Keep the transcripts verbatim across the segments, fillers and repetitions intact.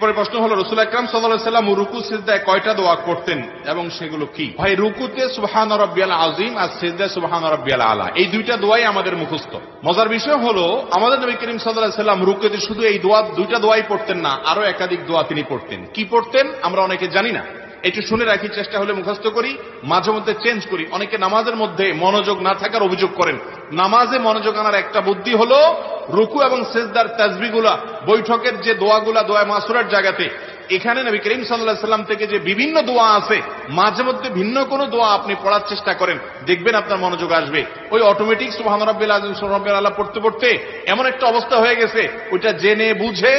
পরে প্রশ্ন হলো রাসূল আকরাম সাল্লাল্লাহু আলাইহি সাল্লাম রুকু সিজদায় কয়টা দোয়া করতেন এবং সেগুলো কি? ভাই রুকুতে সুবহান রাব্বিয়াল আযীম আর সিজদায় সুবহান রাব্বিয়াল আলা, এই দুইটা দোয়াই আমাদের মুখস্থ। মজার বিষয় হলো আমাদের নবী করিম সাল্লাল্লাহু আলাইহি সাল্লাম রুকুতে শুধু এই দোয়া দুইটা দোয়াই পড়তেন না, আরো একাধিক দোয়া তিনি পড়তেন। কি পড়তেন আমরা অনেকে জানি না, একটু শুনে রাখি, চেষ্টা হলে মুখস্থ করি, মাঝে মধ্যে চেঞ্জ করি। অনেকে নামাজের মধ্যে মনোযোগ না থাকার অভিযোগ করেন। নামাজে মনোযোগ আনার একটা বুদ্ধি হলো রুকু এবং সিজদার তাসবিহগুলা, বৈঠকের যে দোয়াগুলা, দোয়া মাসুরার জায়গাতে এখানে নবী করিম সাল্লাল্লাহু আলাইহি সাল্লাম থেকে যে বিভিন্ন দোয়া আছে, মাঝে মধ্যে ভিন্ন কোন দোয়া আপনি পড়ার চেষ্টা করেন, দেখবেন আপনার মনোযোগ আসবে। ওই অটোমেটিক সুবহান রাব্বিল আযীম সুবহান রাব্বিল আ'লা পড়তে পড়তে এমন একটা অবস্থা হয়ে গেছে, ওইটা জেনে বুঝে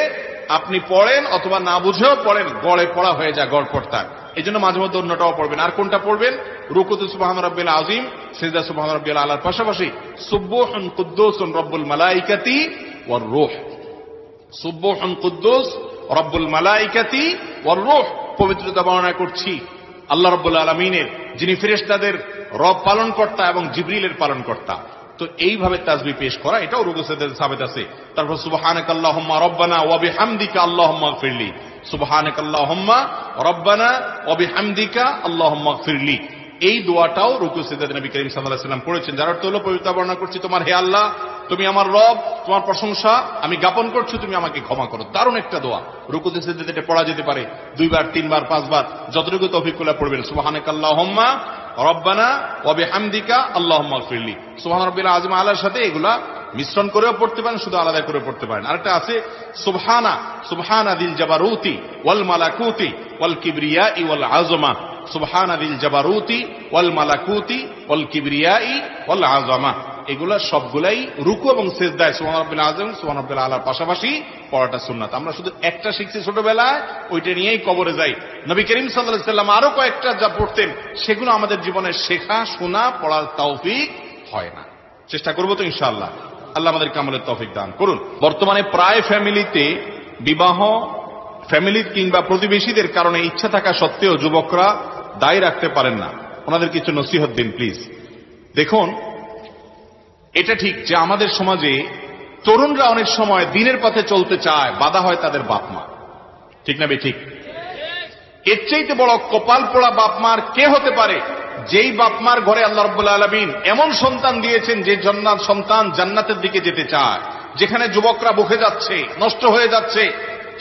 আপনি পড়েন অথবা না বুঝেও পড়েন, গড়ে পড়া হয়ে যায়, গড় পড়তার। এই জন্য মাঝে মধ্যে অন্যটাও পড়বেন। আর কোনটা পড়বেন? রুকুতে সুবহান রাব্বিল আযীম, সিজদা সুবহান রাব্বিল আ'লার পাশাপাশি সুবহুন কুদ্দুসুন রব্বুল মালাইকাতি ওয়ার রূহ, সুবহুন কুদ্দুস রব্বুল মালাইকাতি ওয়ার রূহ, পবিত্রতা বর্ণনা করছি আল্লাহ রাব্বুল আলামিনের যিনি ফেরেশতাদের রব পালনকর্তা এবং জিবরিলের পালনকর্তা। তো এইভাবে তাসবিহ পেশ করা, এটাও রুকু সিজদাতে সাবিত আছে। তারপর সুবহানাকাল্লাহুম্মা রাব্বানা ওয়া বিহামদিকা আল্লাহুম্মা ইগফিরলি, সুবহানাকাল্লাহুম্মা রাব্বানা ওয়া বিহামদিকা আল্লাহুম্মা ইগফিরলি, এই দোয়াটাও রুকু সিজদাতে নবী করিম সাল্লাল্লাহু আলাইহি সাল্লাম পড়েছেন। যার অর্থ হলো পবিত্রতা বর্ণনা করছি তোমার, হে আল্লাহ তুমি আমার রব, তোমার প্রশংসা আমি জ্ঞাপন করছি, তুমি আমাকে ক্ষমা করো। দারুণ একটা দোয়া রুকুতে সিজদাতে এটা পড়া যেতে পারে, দুইবার তিনবার পাঁচবার, যতটুকু তৌফিক হলে পড়বেন। সুবহানাকাল্লাহুম্মা রব্বানা ওয়া বিহামদিকা আল্লাহুম্মা ইগফিরলি, সুবহান রাব্বিল আযীম আলার সাথে এগুলা মিশ্রণ করেও পড়তে পারেন, শুধু আলাদা করে পড়তে পারেন। আরেকটা আছে সুবহানা, সুবহানা দিল জাবারুতি ওয়াল মালাকুতি ওয়াল কিবরিয়াই ওয়াল আযমা, সুবহানা দিল জাবারুতি ওয়াল মালাকুতি ওয়াল কিবরিয়াই ওয়াল আযমা, এগুলা সবগুলাই রুকু এবং সিজদায় সুবহান রাব্বিল আযীম সুবহান রাব্বিল আ'লার পাশাপাশি পড়াটা সুন্নাত। আমরা শুধু একটা শিখছি ছোটবেলায়, ওইটা নিয়েই কবরে যাই। নবী করিম সাল্লাল্লাহু আলাইহি সাল্লাম আরো কয়েকটা যা পড়তেন, সেগুলো আমাদের জীবনে শেখা, শোনা, পড়ার তৌফিক হয় না। চেষ্টা করবো তো ইনশাআল্লাহ। আল্লাহ আমাদেরকে আমলের তৌফিক দান করুন। বর্তমানে প্রায় ফ্যামিলিতে বিবাহ, ফ্যামিলি কিংবা প্রতিবেশীদের কারণে ইচ্ছা থাকা সত্ত্বেও যুবকরা দায় রাখতে পারেন না, ওনাদের কিছু নসিহত দিন প্লিজ। দেখুন, এটা ঠিক যে আমাদের সমাজে তরুণরা অনেক সময় দিনের পথে চলতে চায়, বাধা হয় তাদের বাপ মা, ঠিক না বে ঠিক? এর চাইতে বড় কপাল পোড়া বাপ মার কে হতে পারে, যেই বাপ মার ঘরে আল্লাহ রাব্বুল আলামিন এমন সন্তান দিয়েছেন যে জান্নাত সন্তান জান্নাতের দিকে যেতে চায়। যেখানে যুবকরা বকে যাচ্ছে, নষ্ট হয়ে যাচ্ছে,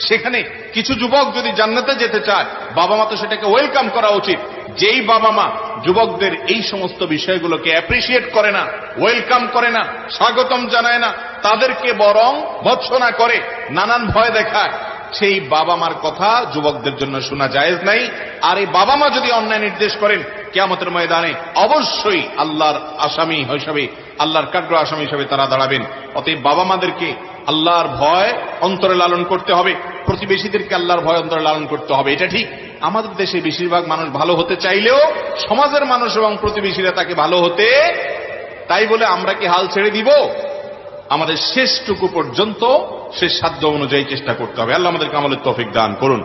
সেখানে কিছু যুবক যদি জান্নাতে যেতে চায়, বাবা মা তো সেটাকে ওয়েলকাম করা উচিত। যেই বাবা মা যুবকদের এই সমস্ত বিষয়গুলোকে অ্যাপ্রিসিয়েট করে না, ওয়েলকাম করে না, স্বাগতম জানায় না, তাদেরকে বরং ভৎসনা করে, নানান ভয় দেখায়, সেই বাবা মার কথা যুবকদের জন্য শোনা জায়েজ নাই। আর এই বাবা মা যদি অন্যায় নির্দেশ করেন, কিয়ামতের ময়দানে অবশ্যই আল্লাহর আসামি হিসেবে, আল্লাহর কাঠগড়া আসামি হিসেবে তারা দাঁড়াবেন। অতএব বাবা মাদেরকে আল্লাহর ভয় অন্তরে লালন করতে হবে, প্রতিবেশীদেরকে আল্লাহর ভয় অন্তরে লালন করতে হবে। এটা ঠিক আমাদের দেশে বেশিরভাগ মানুষ ভালো হতে চাইলেও সমাজের মানুষ এবং প্রতিবেশীরা তাকে ভালো হতে, তাই বলে আমরা কি হাল ছেড়ে দিব? আমাদের শেষটুকু পর্যন্ত, শেষ সাধ্য অনুযায়ী চেষ্টা করতে হবে। আল্লাহ আমাদেরকে আমলের তৌফিক দান করুন।